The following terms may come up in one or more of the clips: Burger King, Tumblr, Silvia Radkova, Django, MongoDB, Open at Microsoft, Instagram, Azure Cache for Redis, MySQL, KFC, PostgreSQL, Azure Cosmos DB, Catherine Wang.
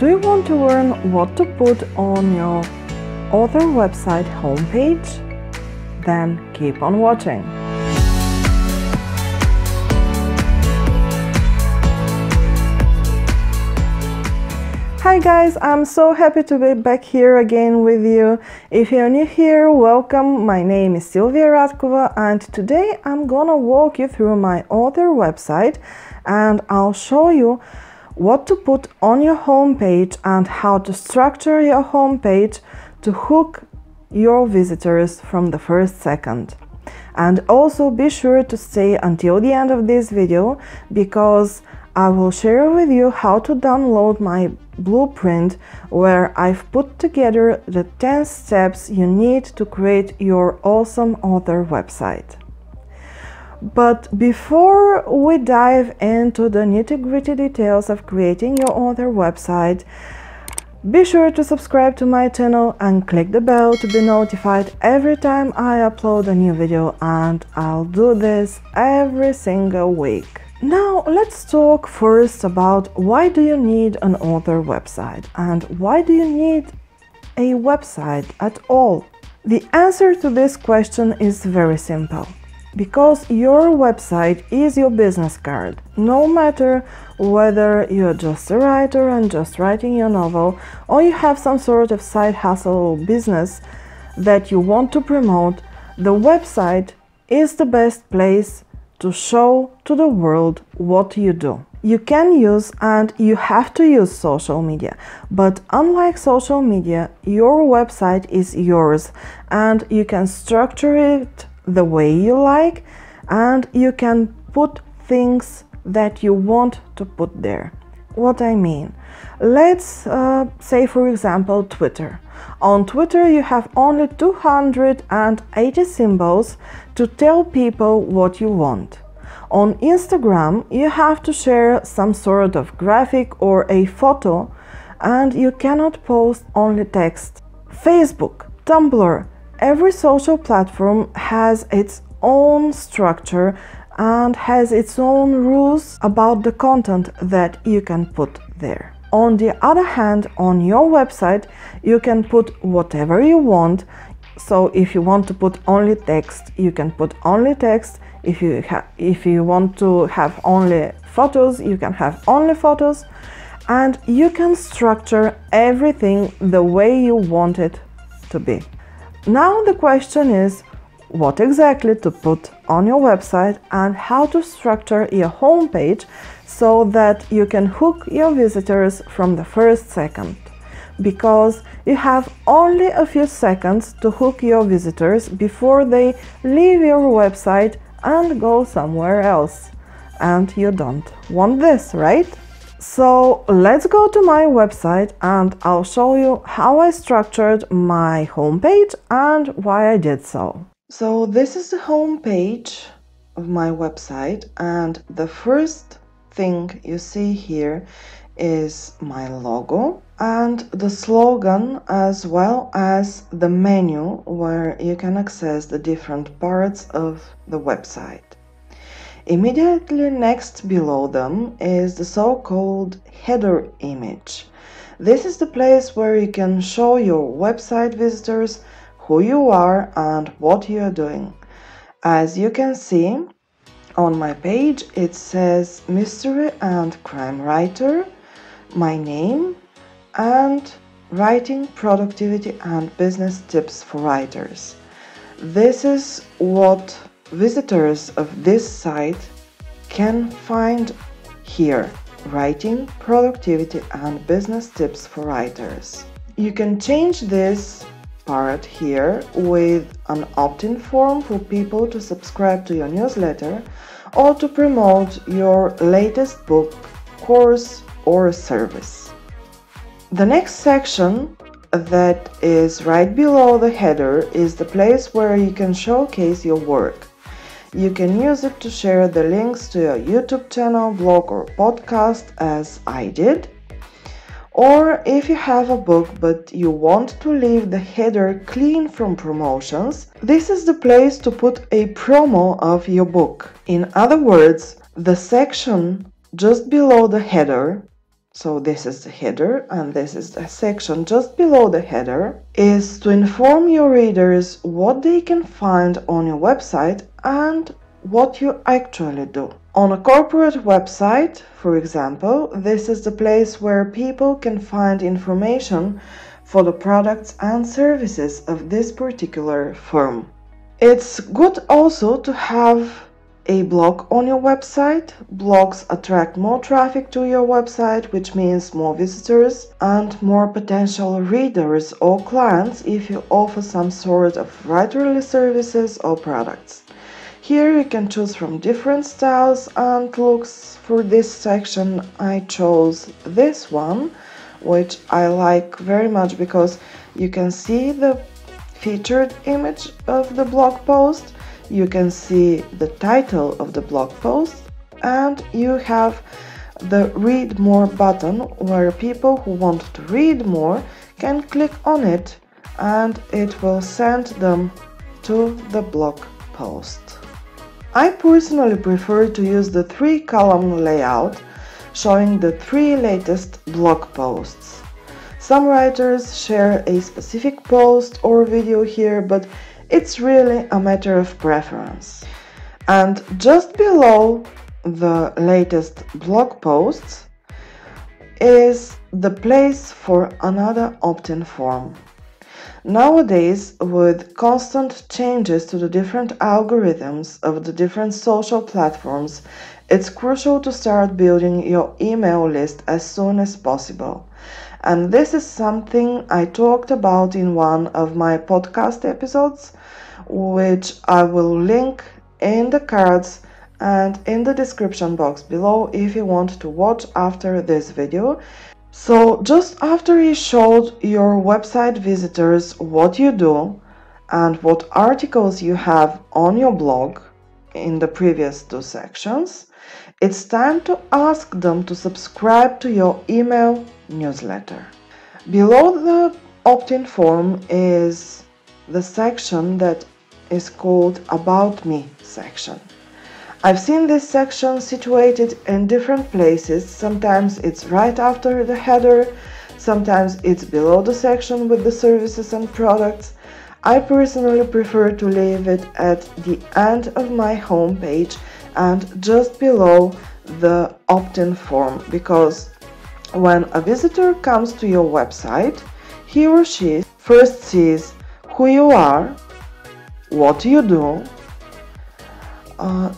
Do you want to learn what to put on your author website homepage? Then keep on watching! Hi guys, I'm so happy to be back here again with you. If you're new here, welcome. My name is Silvia Radkova and today I'm gonna walk you through my author website and I'll show you what to put on your homepage and how to structure your homepage to hook your visitors from the first second. And also be sure to stay until the end of this video because I will share with you how to download my blueprint where I've put together the 10 steps you need to create your awesome author website. But before we dive into the nitty-gritty details of creating your author website, be sure to subscribe to my channel and click the bell to be notified every time I upload a new video, and I'll do this every single week. Now let's talk first about why do you need an author website and why do you need a website at all? The answer to this question is very simple. Because your website is your business card. No matter whether you're just a writer and just writing your novel, or you have some sort of side hustle or business that you want to promote, the website is the best place to show to the world what you do. You can use and you have to use social media, but unlike social media, your website is yours and you can structure it the way you like and you can put things that you want to put there. What I mean, let's say for example Twitter. On Twitter you have only 280 symbols to tell people what you want. On Instagram you have to share some sort of graphic or a photo and you cannot post only text. Facebook, Tumblr, every social platform has its own structure and has its own rules about the content that you can put there. On the other hand, on your website, you can put whatever you want. So if you want to put only text, you can put only text. If you want to have only photos, you can have only photos. And you can structure everything the way you want it to be. Now the question is what exactly to put on your website and how to structure your homepage so that you can hook your visitors from the first second. Because you have only a few seconds to hook your visitors before they leave your website and go somewhere else. And you don't want this, right? So let's go to my website and I'll show you how I structured my homepage and why I did so. So this is the homepage of my website and the first thing you see here is my logo and the slogan as well as the menu where you can access the different parts of the website. Immediately next below them is the so-called header image. This is the place where you can show your website visitors who you are and what you are doing. As you can see on my page, it says mystery and crime writer, my name and writing productivity and business tips for writers. This is what visitors of this site can find here, writing, productivity and business tips for writers. You can change this part here with an opt-in form for people to subscribe to your newsletter or to promote your latest book, course or service. The next section that is right below the header is the place where you can showcase your work. You can use it to share the links to your YouTube channel, blog or podcast as I did. Or if you have a book but you want to leave the header clean from promotions, this is the place to put a promo of your book. In other words, the section just below the header So this is the header and this is the section just below the header is to inform your readers what they can find on your website and what you actually do. On a corporate website, for example, this is the place where people can find information for the products and services of this particular firm. It's good also to have a blog on your website. Blogs attract more traffic to your website, which means more visitors and more potential readers or clients if you offer some sort of writerly services or products. Here you can choose from different styles and looks. For this section I chose this one, which I like very much because you can see the featured image of the blog post. You can see the title of the blog post and you have the read more button where people who want to read more can click on it and it will send them to the blog post. I personally prefer to use the 3-column layout showing the 3 latest blog posts. Some writers share a specific post or video here, but it's really a matter of preference. And just below the latest blog posts is the place for another opt-in form. Nowadays, with constant changes to the different algorithms of the different social platforms, it's crucial to start building your email list as soon as possible. And this is something I talked about in one of my podcast episodes, which I will link in the cards and in the description box below if you want to watch after this video. So just after you showed your website visitors what you do and what articles you have on your blog in the previous 2 sections, it's time to ask them to subscribe to your email newsletter. Below the opt-in form is the section that is called About Me section. I've seen this section situated in different places. Sometimes it's right after the header, sometimes it's below the section with the services and products. I personally prefer to leave it at the end of my homepage and just below the opt-in form, because when a visitor comes to your website, he or she first sees who you are, what you do.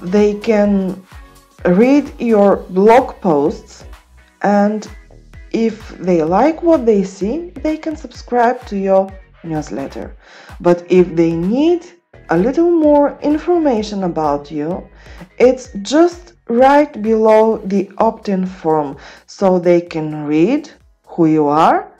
They can read your blog posts, and if they like what they see, they can subscribe to your newsletter. But if they need a little more information about you, it's just right below the opt-in form, so they can read who you are,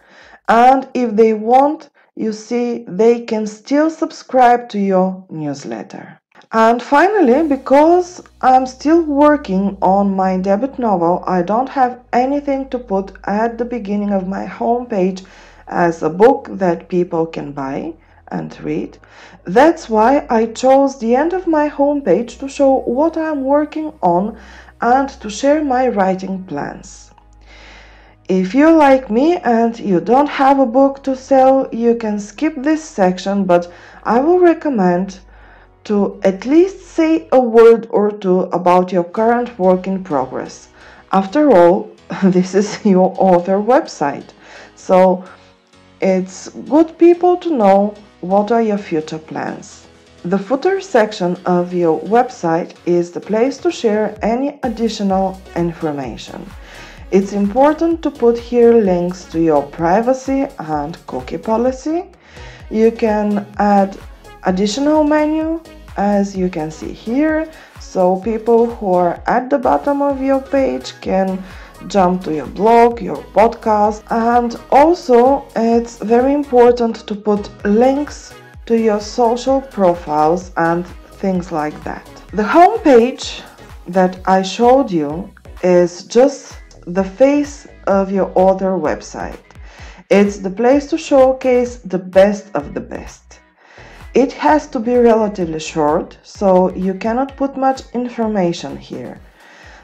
and if they want, you see, they can still subscribe to your newsletter. And finally, because I'm still working on my debut novel, I don't have anything to put at the beginning of my homepage as a book that people can buy and read. That's why I chose the end of my homepage to show what I'm working on and to share my writing plans. If you're like me and you don't have a book to sell, you can skip this section, but I will recommend to at least say a word or two about your current work in progress. After all, this is your author website, so it's good people to know what are your future plans. The footer section of your website is the place to share any additional information. It's important to put here links to your privacy and cookie policy. You can add additional menu, as you can see here, so people who are at the bottom of your page can jump to your blog, your podcast, and also it's very important to put links to your social profiles and things like that. The homepage that I showed you is just the face of your author website. It's the place to showcase the best of the best. It has to be relatively short, so you cannot put much information here.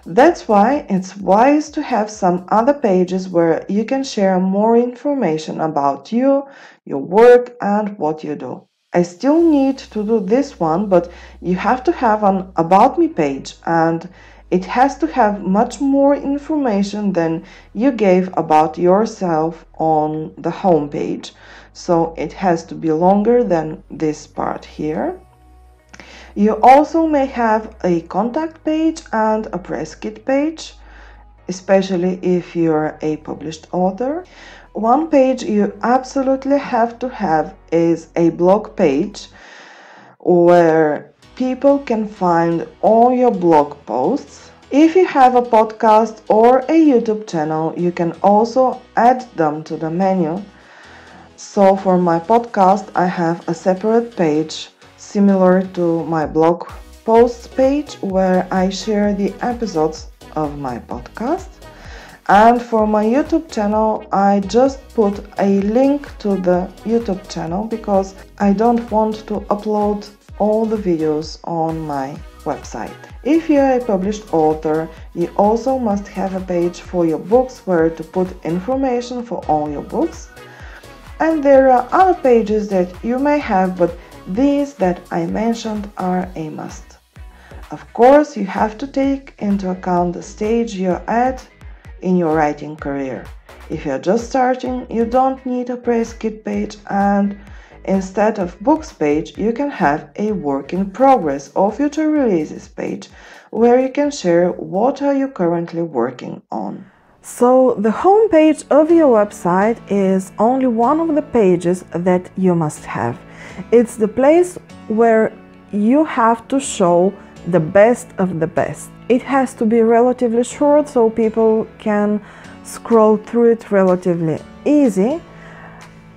That's why it's wise to have some other pages where you can share more information about you, your work, and what you do. I still need to do this one, but you have to have an About Me page, and it has to have much more information than you gave about yourself on the home page. So it has to be longer than this part here. You also may have a contact page and a press kit page, especially if you're a published author. One page you absolutely have to have is a blog page where people can find all your blog posts. If you have a podcast or a YouTube channel, you can also add them to the menu. So for my podcast, I have a separate page similar to my blog posts page where I share the episodes of my podcast. And for my YouTube channel, I just put a link to the YouTube channel because I don't want to upload all the videos on my website. If you're a published author, you also must have a page for your books where to put information for all your books. And there are other pages that you may have, but these that I mentioned are a must. Of course, you have to take into account the stage you're at in your writing career. If you're just starting, you don't need a press kit page, and instead of books page, you can have a work in progress or future releases page where you can share what are you currently working on. So the home page of your website is only one of the pages that you must have. It's the place where you have to show the best of the best. It has to be relatively short so people can scroll through it relatively easy.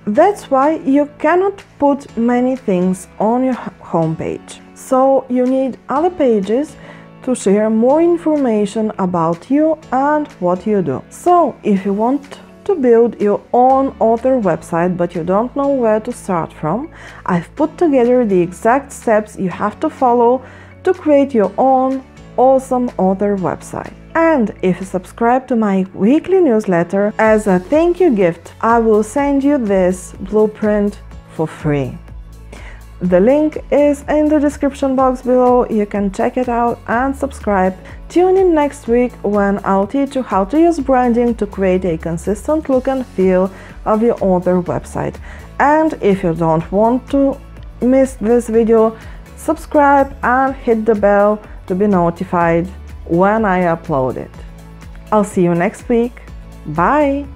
That's why you cannot put many things on your homepage. So you need other pages to share more information about you and what you do. So if you want to build your own author website but you don't know where to start from, I've put together the exact steps you have to follow to create your own awesome author website. And if you subscribe to my weekly newsletter, as a thank you gift, I will send you this blueprint for free. The link is in the description box below. You can check it out and subscribe. Tune in next week when I'll teach you how to use branding to create a consistent look and feel of your author website. And if you don't want to miss this video, subscribe and hit the bell to be notified when I upload it. I'll see you next week. Bye!